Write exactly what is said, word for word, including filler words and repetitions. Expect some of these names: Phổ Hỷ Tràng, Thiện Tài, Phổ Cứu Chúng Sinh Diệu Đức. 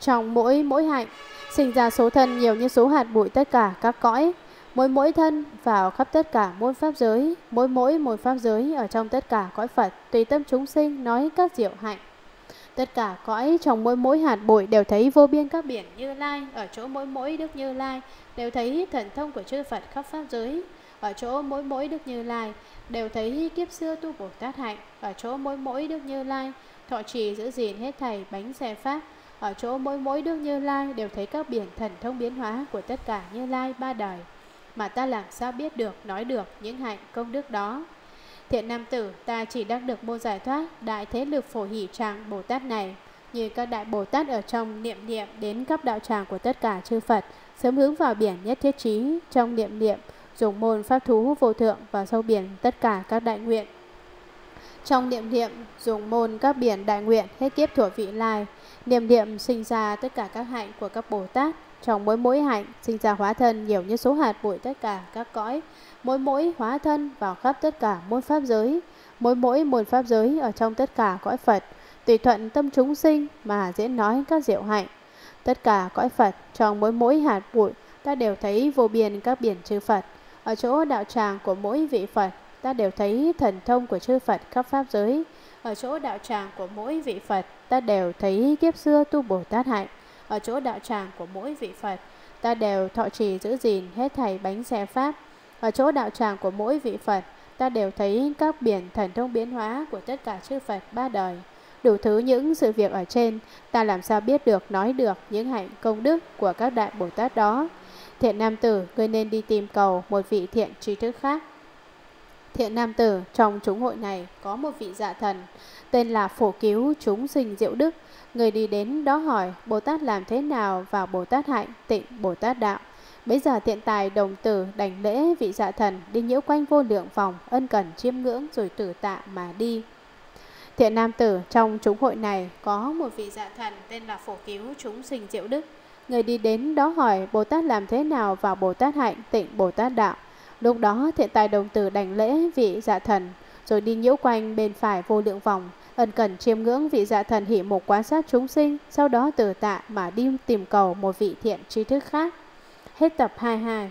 Trong mỗi mỗi hạnh, sinh ra số thân nhiều như số hạt bụi tất cả các cõi. Mỗi mỗi thân vào khắp tất cả môn pháp giới, mỗi mỗi một pháp giới ở trong tất cả cõi Phật, tùy tâm chúng sinh nói các diệu hạnh. Tất cả cõi trong mỗi mỗi hạt bụi đều thấy vô biên các biển Như Lai, ở chỗ mỗi mỗi Đức Như Lai đều thấy thần thông của chư Phật khắp pháp giới, ở chỗ mỗi mỗi Đức Như Lai đều thấy kiếp xưa tu Bồ Tát hạnh, ở chỗ mỗi mỗi Đức Như Lai thọ trì giữ gìn hết thảy bánh xe pháp, ở chỗ mỗi mỗi Đức Như Lai đều thấy các biển thần thông biến hóa của tất cả Như Lai ba đời. Mà ta làm sao biết được, nói được những hạnh công đức đó? Thiện nam tử, ta chỉ đắc được môn giải thoát đại thế lực Phổ Hỷ Tràng Bồ Tát này. Như các đại Bồ Tát ở trong niệm niệm đến khắp đạo tràng của tất cả chư Phật, sớm hướng vào biển nhất thiết trí, trong niệm niệm dùng môn pháp thú vô thượng vào sâu biển tất cả các đại nguyện, trong niệm niệm dùng môn các biển đại nguyện hết kiếp thuở vị lai. Niệm niệm sinh ra tất cả các hạnh của các Bồ Tát. Trong mỗi mỗi hạnh, sinh ra hóa thân nhiều như số hạt bụi tất cả các cõi, mỗi mỗi hóa thân vào khắp tất cả môn pháp giới, mỗi mỗi môn pháp giới ở trong tất cả cõi Phật, tùy thuận tâm chúng sinh mà diễn nói các diệu hạnh. Tất cả cõi Phật, trong mỗi mỗi hạt bụi, ta đều thấy vô biên các biển chư Phật. Ở chỗ đạo tràng của mỗi vị Phật, ta đều thấy thần thông của chư Phật khắp pháp giới. Ở chỗ đạo tràng của mỗi vị Phật, ta đều thấy kiếp xưa tu Bồ Tát hạnh. Ở chỗ đạo tràng của mỗi vị Phật, ta đều thọ trì giữ gìn hết thảy bánh xe pháp. Ở chỗ đạo tràng của mỗi vị Phật, ta đều thấy các biển thần thông biến hóa của tất cả chư Phật ba đời. Đủ thứ những sự việc ở trên, ta làm sao biết được, nói được những hạnh công đức của các đại Bồ Tát đó? Thiện nam tử, ngươi nên đi tìm cầu một vị thiện trí thức khác. Thiện nam tử, trong chúng hội này có một vị dạ thần tên là Phổ Cứu Chúng Sinh Diệu Đức. Người đi đến đó hỏi Bồ Tát làm thế nào vào Bồ Tát hạnh, tịnh Bồ Tát đạo. Bấy giờ Thiện Tài đồng tử đảnh lễ vị dạ thần, đi nhiễu quanh vô lượng vòng, ân cần chiêm ngưỡng rồi tử tạ mà đi. Thiện nam tử, trong chúng hội này có một vị dạ thần tên là Phổ Cứu Chúng Sinh Diệu Đức. Người đi đến đó hỏi Bồ Tát làm thế nào vào Bồ Tát hạnh, tịnh Bồ Tát đạo. Lúc đó Thiện Tài đồng tử đảnh lễ vị dạ thần, rồi đi nhiễu quanh bên phải vô lượng vòng, ân cần chiêm ngưỡng vị dạ thần hỉ mục quan sát chúng sinh, sau đó từ tạ mà đi tìm cầu một vị thiện trí thức khác. Hết tập hai mươi hai.